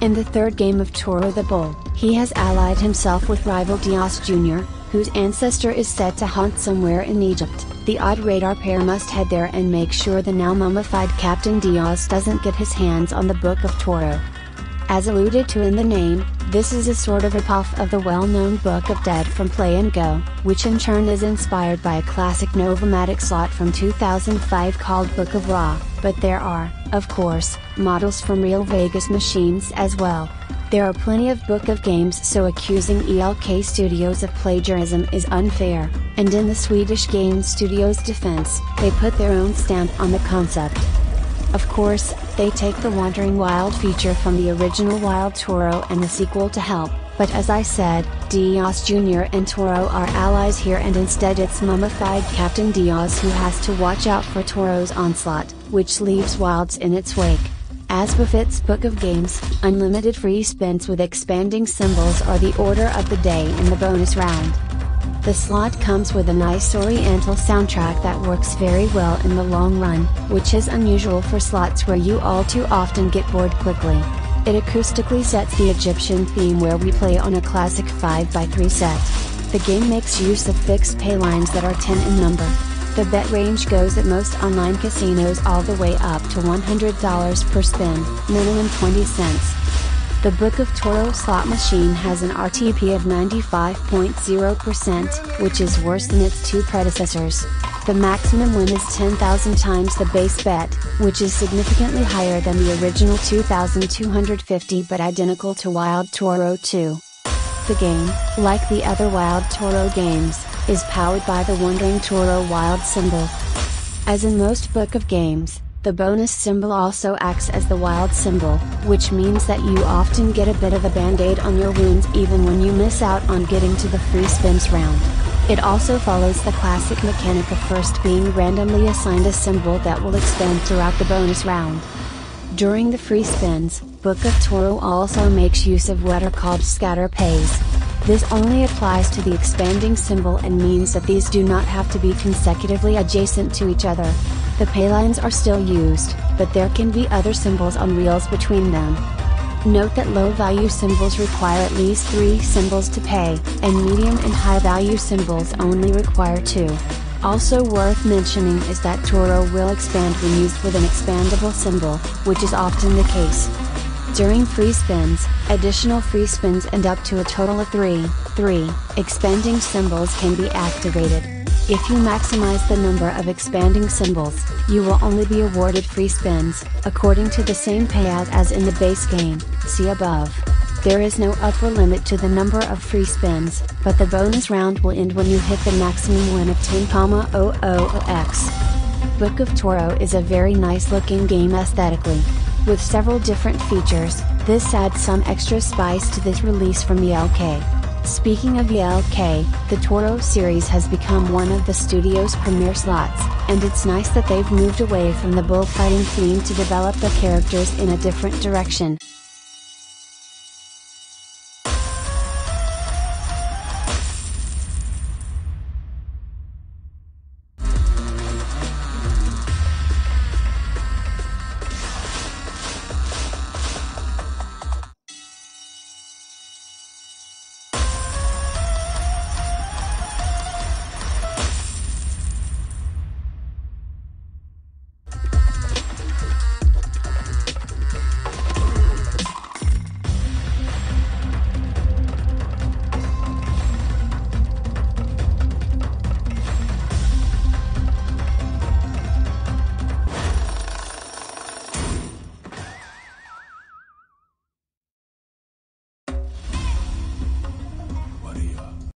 In the third game of Toro the Bull, he has allied himself with rival Diaz Jr., whose ancestor is said to haunt somewhere in Egypt. The odd radar pair must head there and make sure the now mummified Captain Diaz doesn't get his hands on the Book of Toro. As alluded to in the name, this is a sort of ripoff of the well-known Book of Dead from Play and Go, which in turn is inspired by a classic Novomatic slot from 2005 called Book of Ra, but there are, of course, models from Real Vegas Machines as well. There are plenty of Book of games, so accusing ELK Studios of plagiarism is unfair, and in the Swedish game studio's defense, they put their own stamp on the concept. Of course, they take the wandering wild feature from the original Wild Toro and the sequel to help, but as I said, Diaz Jr. and Toro are allies here, and instead it's mummified Captain Diaz who has to watch out for Toro's onslaught, which leaves Wilds in its wake. As befits Book of games, unlimited free spins with expanding symbols are the order of the day in the bonus round. The slot comes with a nice oriental soundtrack that works very well in the long run, which is unusual for slots where you all too often get bored quickly. It acoustically sets the Egyptian theme where we play on a classic 5x3 set. The game makes use of fixed pay lines that are 10 in number. The bet range goes at most online casinos all the way up to $100 per spin, minimum 20 cents. The Book of Toro slot machine has an RTP of 95.0%, which is worse than its two predecessors. The maximum win is 10,000 times the base bet, which is significantly higher than the original 2,250 but identical to Wild Toro 2. The game, like the other Wild Toro games, is powered by the wandering Toro wild symbol. As in most Book of games, the bonus symbol also acts as the wild symbol, which means that you often get a bit of a band-aid on your wounds even when you miss out on getting to the free spins round. It also follows the classic mechanic of first being randomly assigned a symbol that will expand throughout the bonus round. During the free spins, Book of Toro also makes use of what are called scatter pays. This only applies to the expanding symbol and means that these do not have to be consecutively adjacent to each other. The paylines are still used, but there can be other symbols on reels between them. Note that low-value symbols require at least 3 symbols to pay, and medium and high-value symbols only require 2. Also worth mentioning is that Toro will expand when used with an expandable symbol, which is often the case. During free spins, additional free spins and up to a total of 3 expanding symbols can be activated. If you maximize the number of expanding symbols, you will only be awarded free spins, according to the same payout as in the base game, see above. There is no upper limit to the number of free spins, but the bonus round will end when you hit the maximum win of 10,000x. Book of Toro is a very nice looking game aesthetically. With several different features, this adds some extra spice to this release from ELK. Speaking of ELK, the Toro series has become one of the studio's premier slots, and it's nice that they've moved away from the bullfighting theme to develop the characters in a different direction.